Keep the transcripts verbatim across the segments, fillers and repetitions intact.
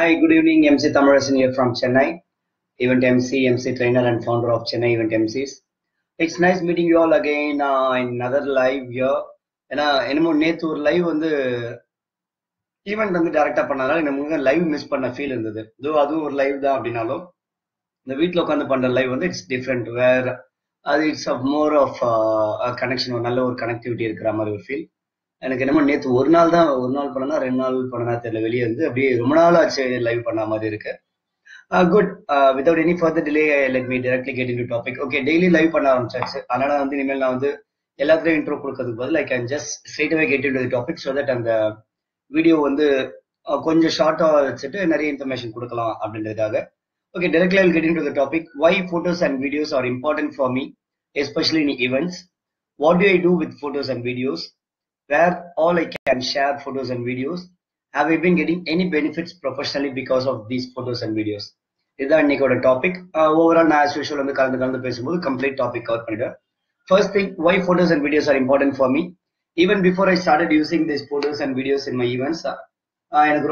Hi, good evening. M C Tamarasan here from Chennai, event M C, M C trainer and founder of Chennai Event M Cs. It's nice meeting you all again uh, in another live here. And I live on the event on the director panel, and live miss panna feel in the though other live the Abdinalo. The wheatlock on the Panda live on it's different where it's of more of a connection on a connectivity grammar you feel. And again, I'm Nate Urnal, Urnal Pana, Renal Pana, Televili, and the Rumanala live Panama. Good. Uh, without any further delay, let me directly get into topic. Okay, daily live Panama. Another email now the Eladra intro Kurkadubal. I can just straight away get into the topic so that on the video on the Konja short or etc. and information Kurkala Abduladaga. Okay, directly I'll get into the topic. Why photos and videos are important for me, especially in events. What do I do with photos and videos? Where all I can share photos and videos. Have I been getting any benefits professionally because of these photos and videos? This is the topic. Uh, overall, as usual, on the complete topic. First thing, why photos and videos are important for me. Even before I started using these photos and videos in my events, uh, I am a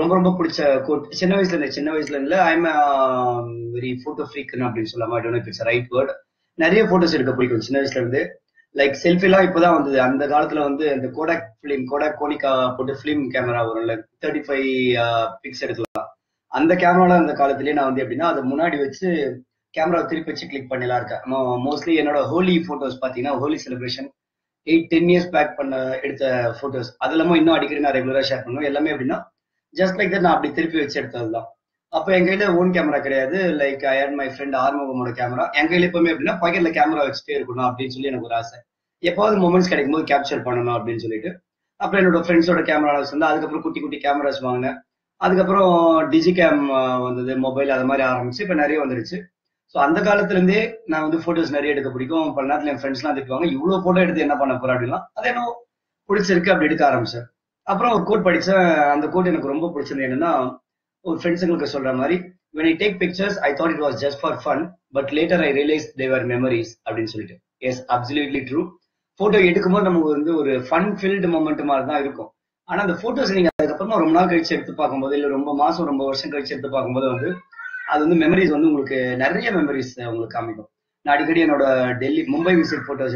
very photo freak. I don't know if it's the right word. I have photos in the like selfie la ipo da vandhudu andha kaalathula vandu the Kodak film Kodak Konica photo film camera varumla thirty-five uh, pixel edukalam andha camera la andha kaalathile na vandu appadina adu munadi vechi camera thiruppi vechi click pannila iruka mostly enoda holy photos pathina holy celebration eight ten years back panna edutha photos adellamo innum adikira na regular share pannuvom ellame appadina just like that na apdi thiruppi vechi edutadhu appo engaila own camera kediyadhu like I had my friend Armugamoda camera engaila epovume appadina pocket la camera vechite irukona appdi solli enaku or aasai epovume moments kedikumbod capture pananum appdi sollittu appo enoda friends oda cameras vandha adukapra kutti kutti cameras vaangna adukapra digicam vandhudu mobile adha mari aarambichu ipo nariya vandiruchu so andha kaalathil irundhe na vandu photos nariya edukka pidikum appo naatla en friends la adukkuvaanga ivlo photo eduthu enna panna pora appdilla adeno pidichirukku appdi edukka aarambichu appo or quote padicha andha quote enakku romba pidichirundha enna friends, when I take pictures, I thought it was just for fun, but later I realized they were memories. Yes, absolutely true. Photo a fun-filled moment. And the photos you can memories. memories. I Delhi, Mumbai visit photos.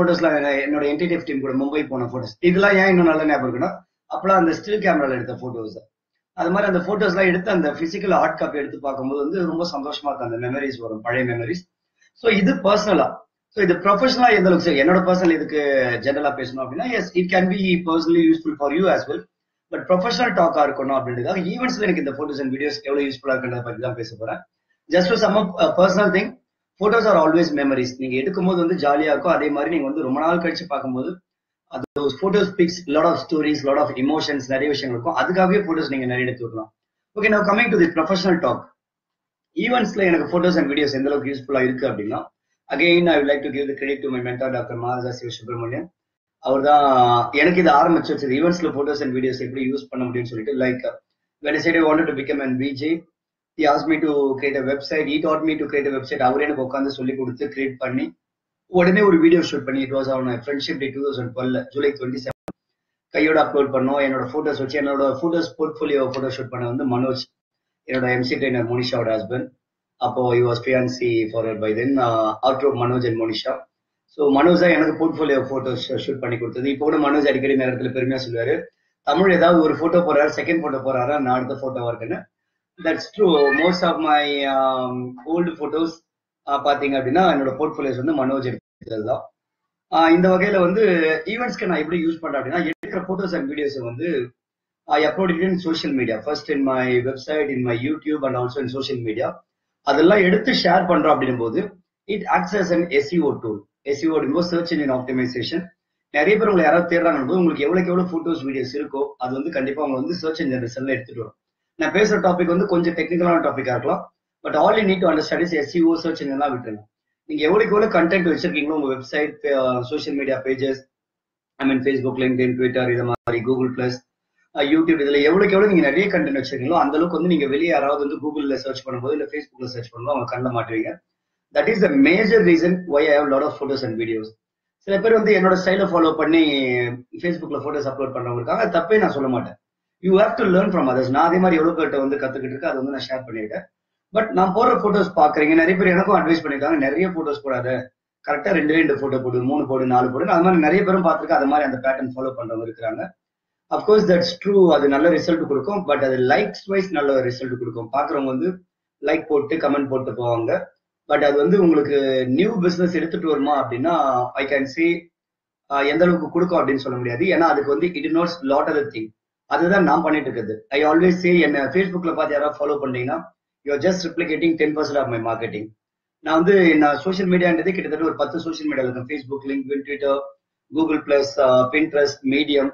photos Mumbai photos. Appla and the still camera the photos. Adamara and the photos like it and the physical hard copy at the Pakambo, the Rumbo Sandoshmark and the memories were Pare memories. So either personal. So either professional in the looks like another person like the general person of yes, it can be personally useful for you as well. But professional talk are not events like in the photos and videos useful are just to sum up a personal thing, photos are always memories. Those photos speaks a lot of stories, a lot of emotions, narration. Photos okay, now coming to the professional talk. Events like photos and videos are useful. Again, I would like to give the credit to my mentor, Doctor Maharaja Sivasubramanian. Events photos and videos used. Like when I said I wanted to become an V J, he asked me to create a website. He taught me to create a website. Create panni. What did a video shoot? It was on my friendship day twenty twelve, July twenty-seventh. I upload panno, enoda photos vachi, enoda photos portfolio photo shoot panna vandu Manoj, enoda M C trainer Monisha oda husband. Appo he was fiancé for her by then. Uh, after Manoj and Monisha, so Manoj ay enakku portfolio photos shoot panni koduthathu. Ipo oda Manoj adikadi nerathila perumaya solluvaru. Tamil edha or photo porar, second photo porara, naadha photo varukena. That's true. Most of my um, old photos. பாத்தீங்க அப்படினா என்னோட portfolios வந்து மனோஜ் எடுத்ததுதான். இந்த வகையில வந்து ஈவென்ட்ஸ்க்கு நான் எப்படி use பண்றேன் அப்படினா எடுக்கிற போட்டோஸ் அண்ட் வீடியோஸ் வந்து I upload it in social media. First in my website, in my YouTube and also in social media. அதெல்லாம் எடுத்து ஷேர் பண்றோம் அப்படிங்கும்போது it acts as an S E O tool. S E O அப்படிங்கோ search engine optimization. நிறைய பேர் உங்களை யாராவது தேடுறாங்கன்னு உங்களுக்கு எவ்வளவு எவ்வளவு போட்டோஸ் வீடியோஸ் இருக்கோ அது வந்து கண்டிப்பா அவங்க வந்து search engine ரிசல்ட்ல எடுத்துட்டு வரும். நான் பேசுற டாபிக் வந்து கொஞ்சம் டெக்னிக்கலான டாபிக்கா இருக்கலாம். But all you need to understand is S E O search engine la vittu. You have every content to check your website, uh, social media pages, I mean Facebook, LinkedIn, Twitter, Google Plus, uh, YouTube. You have every content to check. You have to Google la search or Facebook la search panna. That is the major reason why I have a lot of photos and videos. So, if you follow my style, follow Facebook la photos upload. you have to learn from others. நான் அதே மாதிரி எவ்வளவு பேர்ட்ட வந்து கத்துக்கிட்டு இருக்கேன், அதை வந்து நான் ஷேர் பண்ணிட்டேன். பட் நான் போடுற போட்டோஸ் பாக்குறீங்க, நிறைய பேர் எனக்கும் அட்வைஸ் பண்ணிட்டாங்க, நிறைய போட்டோஸ் போடாத, கரெக்டா ரெண்டு ரெண்டு போட்டோ போடு, மூணு போடு, நாலு போடு. அது மாதிரி நிறைய பேரும் பார்த்துருக்கேன், அது மாதிரி அந்த பேட்டர்ன் ஃபாலோ பண்றவங்க இருக்கிறாங்க. அப்கோர்ஸ் தட்ஸ் ட்ரூ, அது நல்ல ரிசல்ட் கொடுக்கும். பட் அது லைக்ஸ் வைஸ் நல்ல ரிசல்ட் கொடுக்கும், பாக்குறவங்க வந்து லைக் போட்டு கமெண்ட் போட்டு போவாங்க. பட் அது வந்து உங்களுக்கு நியூ பிஸ்னஸ் எடுத்துட்டு வருமா அப்படின்னா ஐ கேன் சி எந்த அளவுக்கு கொடுக்கும் அப்படின்னு சொல்ல முடியாது. ஏன்னா அதுக்கு வந்து it notes lot of thing. அதுதான் நான் பண்ணிட்டு இருக்குது. ஐ ஆல்வேஸ் சே, என்ன ஃபேஸ்புக்ல பார்த்து யாராவது ஃபாலோ பண்ணீங்கன்னா you're just replicating ten percent of my marketing. நான் வந்து நான் சோஷியல் மீடியான்றது கிட்டத்தட்ட ஒரு பத்து சோஷியல் மீடியா இருக்கும். Facebook, LinkedIn, Twitter, Google plus, Pinterest, Medium,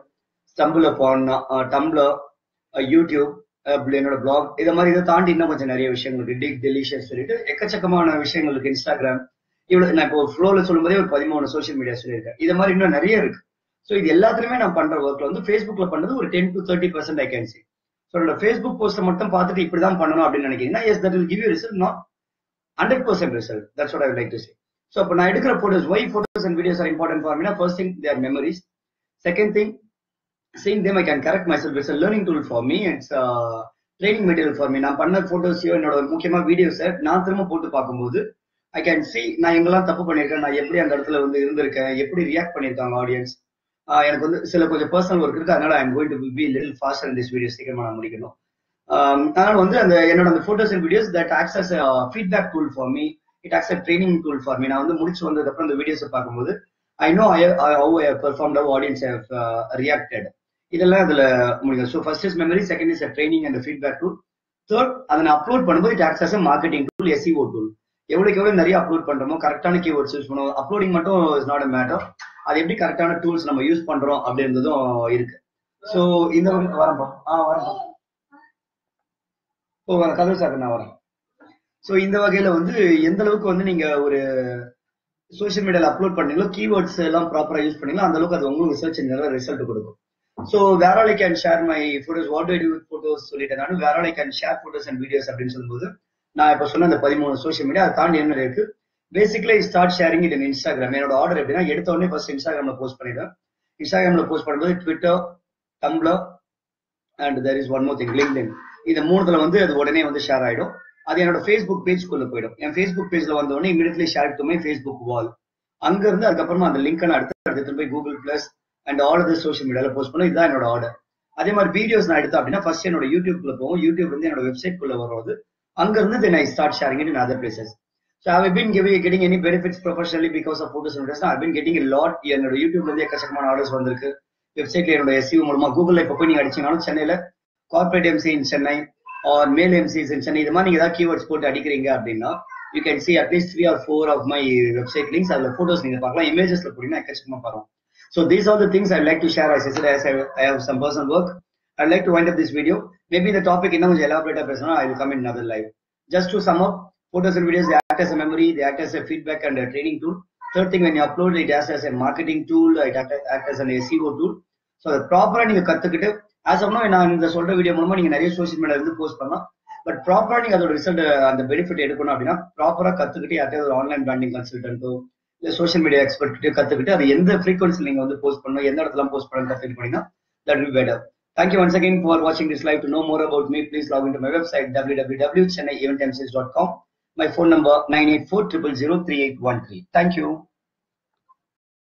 StumbleUpon, Tumblr, YouTube, என்னோட பிளாக், இதை மாதிரி இதை தாண்டி இன்னும் கொஞ்சம் நிறைய விஷயங்கள், டிக் டெலிஷியஸ் சொல்லிட்டு எக்கச்சக்கமான விஷயங்கள் இருக்கு. இன்ஸ்டாகிராம், இவ்வளவு நான் இப்போ ஃப்ளோல சொல்லும் போதே ஒரு பதிமூணு சோஷியல் மீடியா சொல்லியிருக்கேன். இது மாதிரி இன்னும் நிறைய இருக்கு. ஸோ இது எல்லாத்துலயுமே நான் பண்ற ஒர்க்ல வந்து ஃபேஸ்புக்ல பண்ணது ஒரு ten to thirty percent I can see. So என்னோட ஃபேஸ்புக் போஸ்ட்டை மட்டும் பார்த்துட்டு இப்படிதான் பண்ணணும் அப்படின்னு நினைக்கிறீங்கன்னா yes that will give you result, not hundred percent result. That's what I would like to say. So அப்போ நான் எடுக்கிற photos, why photos and videos are important for me. First thing their memories, second thing seeing them I can correct myself. It's a learning tool for me, it's a training material for me. நான் பண்ண போட்டோஸையோ என்னோட முக்கியமா வீடியோஸை நான் திரும்ப போட்டு பார்க்கும்போது ஐ can C நான் எங்கெல்லாம் தப்பு பண்ணியிருக்கேன், நான் எப்படி அந்த இடத்துல வந்து இருந்திருக்கேன், எப்படி ரியாக்ட் பண்ணியிருக்காங்க ஆடியன்ஸ். எனக்கு வந்து சில கொஞ்சம் பர்சனல் ஒர்க் இருக்கு, அதனால I am going to be little faster in this video, சீக்கிரமா நான் முடிக்கணும். அதனால வந்து அந்த என்னோட அந்த photos and videos that acts as a feedback tool for me, it acts a training tool for me. நான் வந்து முடிச்சு வந்ததுக்கப்புறம் அந்த வீடியோஸை பார்க்கும்போது I know how I have performed, how audience have reacted. இதெல்லாம் இதுல முடியும். So first is memory, second is training and feedback tool, third அதை நான் அப்லோட் பண்ணும்போது it acts as a marketing tool, SEO tool. எவ்வளோக்கு எவ்வளோ நிறைய அப்லோட் பண்றோமோ, கரெக்டான கீவேர்ட்ஸ் யூஸ் பண்ணுவோம். அப்லோடிங் மட்டும் இஸ் நாட் அ மேட்டர், அது எப்படி கரெக்டான டூல்ஸ் நம்ம யூஸ் பண்றோம் அப்படின்றதும் இருக்கு. ஸோ இந்த வரம்பா ஆ வரம்பா ஓ வர கதை சார் நான் வரேன். ஸோ இந்த வகையில வந்து எந்த அளவுக்கு வந்து நீங்க ஒரு சோஷியல் மீடியாவில் அப்லோட் பண்ணீங்களோ, கீவேர்ட்ஸ் எல்லாம் ப்ராப்பராக யூஸ் பண்ணீங்களோ, அந்த அளவுக்கு அது உங்களுக்கு ரிசர்ச் நிறைய ரிசல்ட் கொடுக்கும். So where all I can share my photos, what do I do with photos சொல்லிட்டேன் நான். where all I can share photos and videos அப்படின்னு சொல்லும்போது நான் இப்ப சொன்ன அந்த பதிமூணு சோஷியல் மீடியா அதை தாண்டி என்ன இருக்கு. Basically start sharing it in Instagram. என்னோட ஆர்டர் எப்படின்னா எடுத்த உடனே ஃபர்ஸ்ட் இன்ஸ்டாகிராம்ல போஸ்ட் பண்ணிடுவேன். இன்ஸ்டாகிராம்ல போஸ்ட் பண்ணும்போது Twitter, Tumblr and there is one more thing, LinkedIn, இந்த மூணுத்துல வந்து அது உடனே வந்து ஷேர் ஆயிடும். அது என்னோட ஃபேஸ்புக் பேஜ்க்குள்ள போயிடும். என் ஃபேஸ்புக் பேஜ்ல வந்த உடனே immediately share to my Facebook wall, அங்க இருந்து அதுக்கப்புறமா அந்த லிங்கை அடுத்து எடுத்துட்டு போய் Google plus and all of the social media la post பண்ணு. இதுதான் என்னோட ஆர்டர். அதே மாதிரி வீடியோஸ் நான் எடுத்தேன் அப்படின்னா ஃபர்ஸ்ட் என்னோட யூடியூப்ல போவோம். யூடியூப்ல இருந்து என்னோட வெப்சைட் குள்ள வரும்போது அங்க இருந்து then I start sharing it in other places. So I have been giving, getting any benefits professionally because of photos and videos. I have been getting a lot. என்னோட யூடியூப்ல இருந்து எக்கச்சக்கமான ஆர்டர்ஸ் வந்திருக்கு. வெப்சைட்ல என்னோட எஸ்இஓ மூலமா கூகுள்ல இப்ப போய் நீங்க அடிச்சீங்கனாலும் சென்னையில corporate MC in Chennai or male MCs in Chennai இது மாதிரி நீங்க ஏதாவது கீவேர்ட்ஸ் போட்டு அடிக்கிறீங்க அப்படின்னா you can see at least three or four of my website links. அதுல போட்டோஸ் நீங்க பார்க்கலாம், இமேஜஸ்ல போட்டீங்கன்னா எக்கச்சக்கமா பார்க்கலாம். So these are the things I like to share. As I said, as I, I have some personal work, I'd like to wind up this video. Maybe the topic inna konja elaborate a pesana, I will come in another live. Just to sum up, photos and videos, they act as a memory, they act as a feedback and a training tool. Third thing, when you upload, it acts as a marketing tool, it acts as an S E O tool. So the proper ninga kattukittu as of now naan indha solra video moolama ninga nariya social media la irundhu post pannalam. But proper ninga adoda result and the benefit edukona appadina proper ah kattukittu yathey or online branding consultant or social media expert கத்துக்கிட்டு அது எந்த frequency நீங்க வந்து post பண்ணணும், எந்த இடத்துல post பண்ணணும் கத்துக்கிட்டு போனீங்கன்னா that will be better. Thank you once again for watching this live. To know more about me, please log into my website w w w dot chennai event m c s dot com. My phone number nine eight four triple zero three eight one three. Thank you.